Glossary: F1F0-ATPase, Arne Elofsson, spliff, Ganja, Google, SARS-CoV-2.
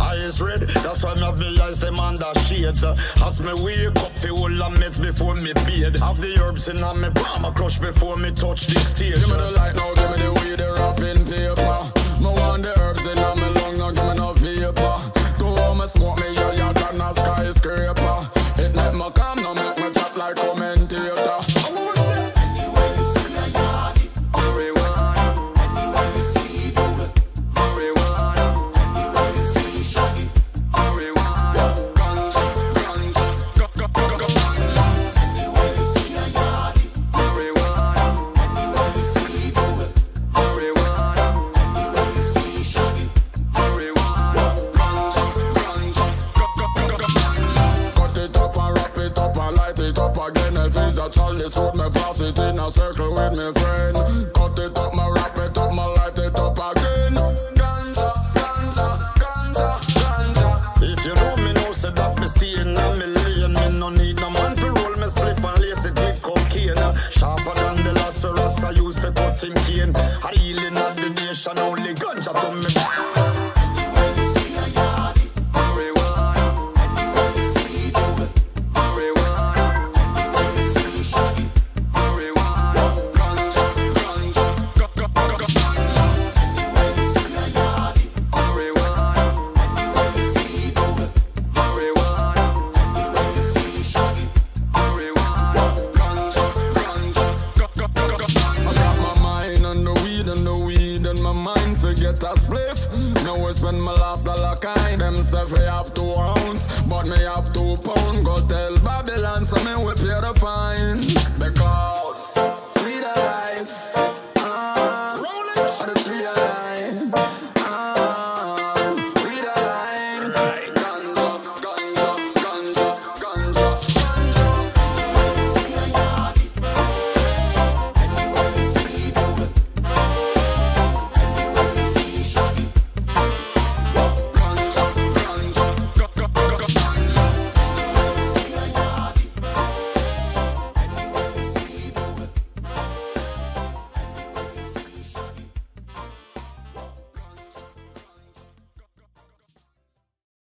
eyes red, that's why me have me eyes them under shades. As me wake up, fi all a mess before me bed. Have the herbs in on me palm, I crush before me touch the stage. Give me the light now, give me the way the wrapping paper. Me want the herbs in on me lung, now give me no vapor. Don't want me smoke me, yeah, yeah, than a skyscraper. It make me calm, now make me chat like commentator. Chalice hold me, pass it in a circle with me friend. Cut it up, my wrap it up, my light it up again. Ganja, ganja, ganja, ganja. If you know me, know said that me staying and me laying. Me no need no man for roll me spliff and lace it with cocaine. Sharper than the lazarus I used to cut him cane. I healing at the nation, only ganja to me. Get a spliff. Now I spend my last dollar kind. Them say we have 2 ounces, but me have 2 pounds. Go tell Babylon, so me we pay the fine. Because we the life, ah, the tree.